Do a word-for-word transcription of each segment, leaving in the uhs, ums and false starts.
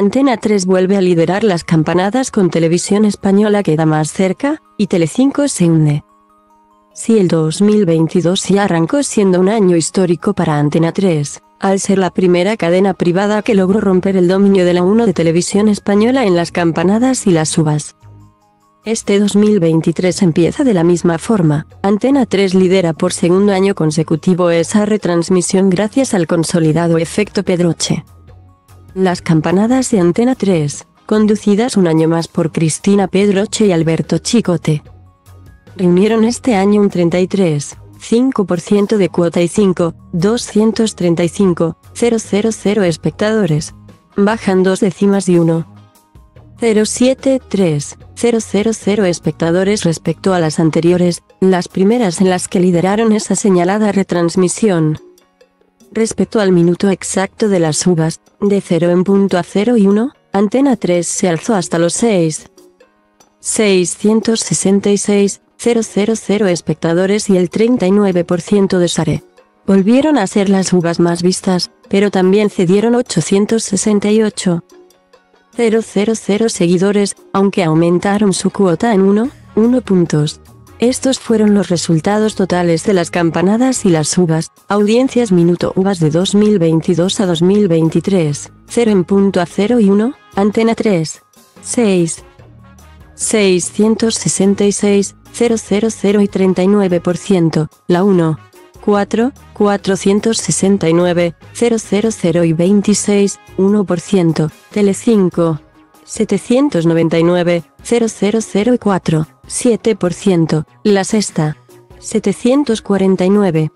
Antena tres vuelve a liderar las campanadas con Televisión Española queda más cerca, y Telecinco se hunde. Si el dos mil veintidós ya arrancó siendo un año histórico para Antena tres, al ser la primera cadena privada que logró romper el dominio de la uno de Televisión Española en las campanadas y las uvas. Este dos mil veintitrés empieza de la misma forma. Antena tres lidera por segundo año consecutivo esa retransmisión gracias al consolidado efecto Pedroche. Las campanadas de Antena tres, conducidas un año más por Cristina Pedroche y Alberto Chicote, reunieron este año un treinta y tres coma cinco por ciento de cuota y cinco millones doscientos treinta y cinco mil espectadores. Bajan dos décimas y uno coma cero siete tres mil espectadores respecto a las anteriores, las primeras en las que lideraron esa señalada retransmisión. Respecto al minuto exacto de las uvas, de cero en punto a cero y uno, Antena tres se alzó hasta los seis millones seiscientos sesenta y seis mil espectadores y el treinta y nueve por ciento de share. Volvieron a ser las uvas más vistas, pero también cedieron ochocientos sesenta y ocho mil seguidores, aunque aumentaron su cuota en uno coma uno puntos. Estos fueron los resultados totales de las campanadas y las uvas. Audiencias minuto uvas de dos mil veintidós a dos mil veintitrés, cero en punto a cero y uno, Antena tres, seis millones seiscientos sesenta y seis mil y treinta y nueve por ciento, La uno, cuatro millones cuatrocientos sesenta y nueve mil y veintiséis coma uno por ciento, Telecinco, setecientos noventa y nueve mil y cuatro. siete por ciento, La Sexta, setecientos cuarenta y nueve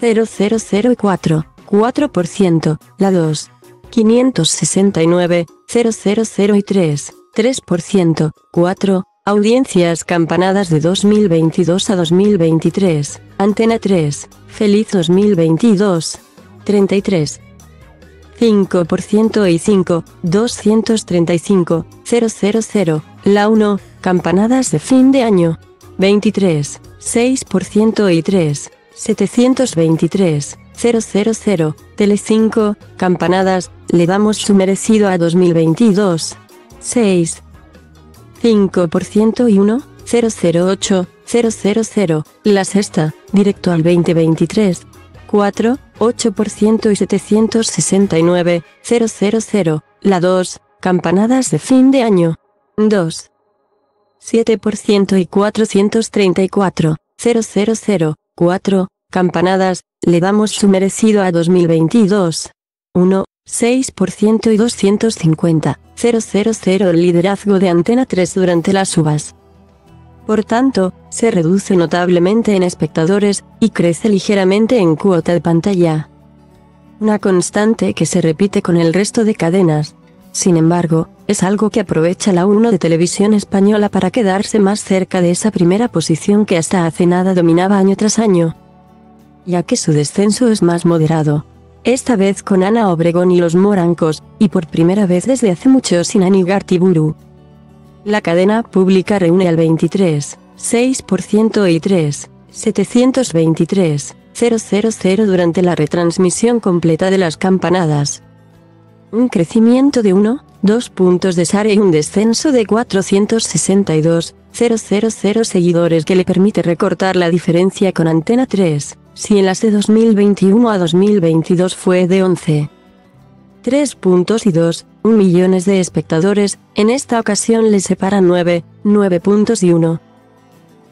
mil y cuatro, cuatro por ciento, La dos, quinientos sesenta y nueve mil y tres, tres por ciento, cuatro. Audiencias campanadas de dos mil veintidós a dos mil veintitrés, Antena tres, Feliz dos mil veintidós, treinta y tres coma cinco por ciento y cinco millones doscientos treinta y cinco mil. La uno, campanadas de fin de año, veintitrés coma seis por ciento y tres millones setecientos veintitrés mil. Telecinco, campanadas, le damos su merecido a dos mil veintidós, seis coma cinco por ciento y uno coma cero cero ocho mil. La Sexta, directo al veinte veintitrés, cuatro, ocho por ciento y setecientos sesenta y nueve mil. La dos, campanadas de fin de año, dos, siete por ciento y cuatrocientos treinta y cuatro mil. cuatro, campanadas, le damos su merecido a dos mil veintidós, uno, seis por ciento y doscientos cincuenta mil. El liderazgo de Antena tres durante las uvas, por tanto, se reduce notablemente en espectadores, y crece ligeramente en cuota de pantalla. Una constante que se repite con el resto de cadenas. Sin embargo, es algo que aprovecha la uno de Televisión Española para quedarse más cerca de esa primera posición que hasta hace nada dominaba año tras año, ya que su descenso es más moderado. Esta vez con Ana Obregón y Los Morancos, y por primera vez desde hace mucho sin Anne Igartiburu. La cadena pública reúne al veintitrés coma seis por ciento y tres millones setecientos veintitrés mil durante la retransmisión completa de las campanadas. Un crecimiento de uno coma dos puntos de share y un descenso de cuatrocientos sesenta y dos mil seguidores que le permite recortar la diferencia con Antena tres, si en las de dos mil veintiuno a dos mil veintidós fue de once coma tres puntos y dos coma uno millones de espectadores, en esta ocasión le separan nueve coma nueve puntos y uno coma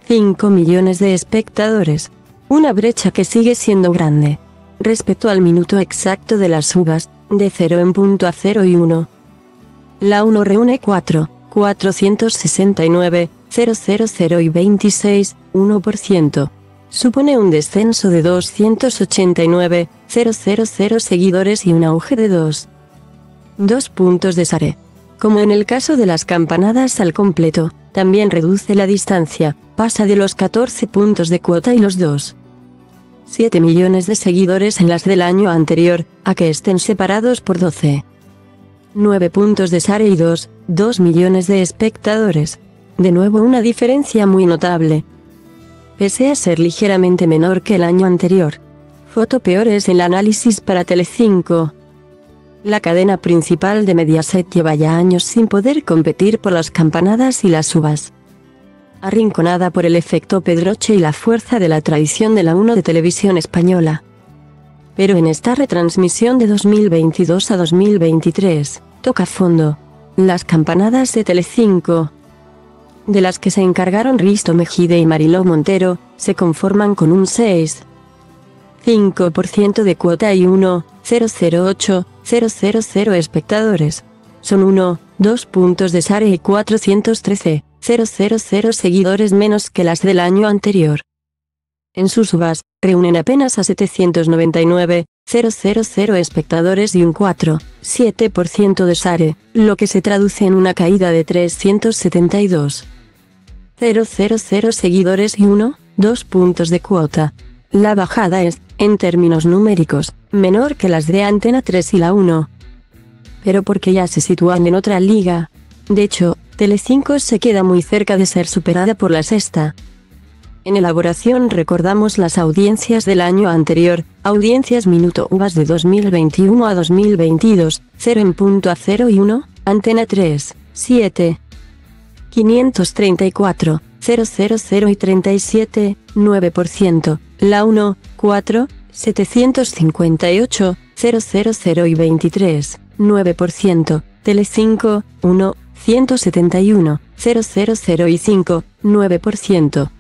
cinco millones de espectadores. Una brecha que sigue siendo grande. Respecto al minuto exacto de las uvas, de cero en punto a cero y uno. La uno reúne cuatro millones cuatrocientos sesenta y nueve mil y veintiséis coma uno por ciento. Supone un descenso de doscientos ochenta y nueve mil seguidores y un auge de dos coma dos puntos de share. Como en el caso de las campanadas al completo, también reduce la distancia, pasa de los catorce puntos de cuota y los dos coma siete millones de seguidores en las del año anterior, a que estén separados por doce coma nueve puntos de share y dos coma dos millones de espectadores. De nuevo una diferencia muy notable. Pese a ser ligeramente menor que el año anterior. Foto peores en el análisis para Telecinco. La cadena principal de Mediaset lleva ya años sin poder competir por las campanadas y las uvas. Arrinconada por el efecto Pedroche y la fuerza de la tradición de La uno de Televisión Española. Pero en esta retransmisión de dos mil veintidós a dos mil veintitrés, toca fondo. Las campanadas de Telecinco, de las que se encargaron Risto Mejide y Mariló Montero, se conforman con un seis coma cinco por ciento de cuota y uno coma cero cero ocho mil espectadores. Son uno coma dos puntos de S A R y cuatrocientos trece mil seguidores menos que las del año anterior. En sus uvas, reúnen apenas a setecientos noventa y nueve mil espectadores y un cuatro coma siete por ciento de S A R E, lo que se traduce en una caída de trescientos setenta y dos mil seguidores y uno coma dos puntos de cuota. La bajada es, en términos numéricos, menor que las de Antena tres y La uno. Pero porque ya se sitúan en otra liga. De hecho, Telecinco se queda muy cerca de ser superada por La Sexta. En elaboración recordamos las audiencias del año anterior, audiencias Minuto Uvas de dos mil veintiuno a dos mil veintidós, cero en punto cero y uno, Antena tres, siete coma quinientos treinta y cuatro, cero cero cero y treinta y siete, nueve por ciento, La uno, cuatro, setecientos cincuenta y ocho, cero cero cero y veintitrés, nueve por ciento, Telecinco, uno, ciento setenta y uno, cero cero cero y cinco, nueve por ciento.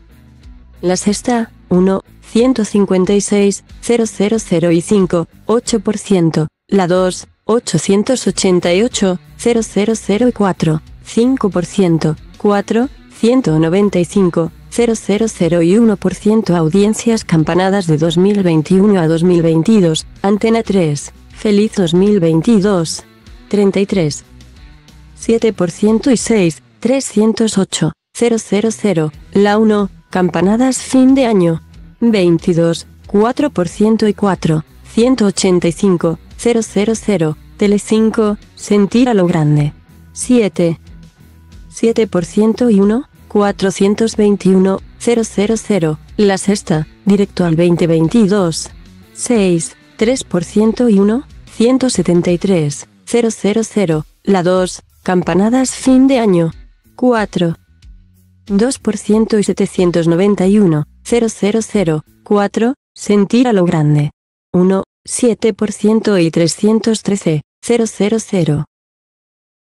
La Sexta, uno, ciento cincuenta y seis, cero cero cero y cinco, ocho por ciento, La dos, ochocientos ochenta y ocho, cero cero cero y cuatro, cinco por ciento, cuatro, ciento noventa y cinco, cero cero cero y uno por ciento. Audiencias campanadas de dos mil veintiuno a dos mil veintidós, Antena tres, Feliz dos mil veintidós, treinta y tres, siete por ciento y seis, trescientos ocho, cero cero cero, La uno, Campanadas fin de año, veintidós, cuatro por ciento y cuatro, ciento ochenta y cinco, cero cero cero, Telecinco, Sentir a lo grande, siete, siete por ciento y uno, cuatrocientos veintiuno, cero cero cero, La Sexta, Directo al veinte veintidós, seis, tres por ciento y uno, ciento setenta y tres, cero cero cero, La dos, Campanadas fin de año, cuatro, dos por ciento y setecientos noventa y uno, cero cero cero, cuatro, Sentir a lo grande, uno, siete por ciento y trescientos trece, cero cero cero.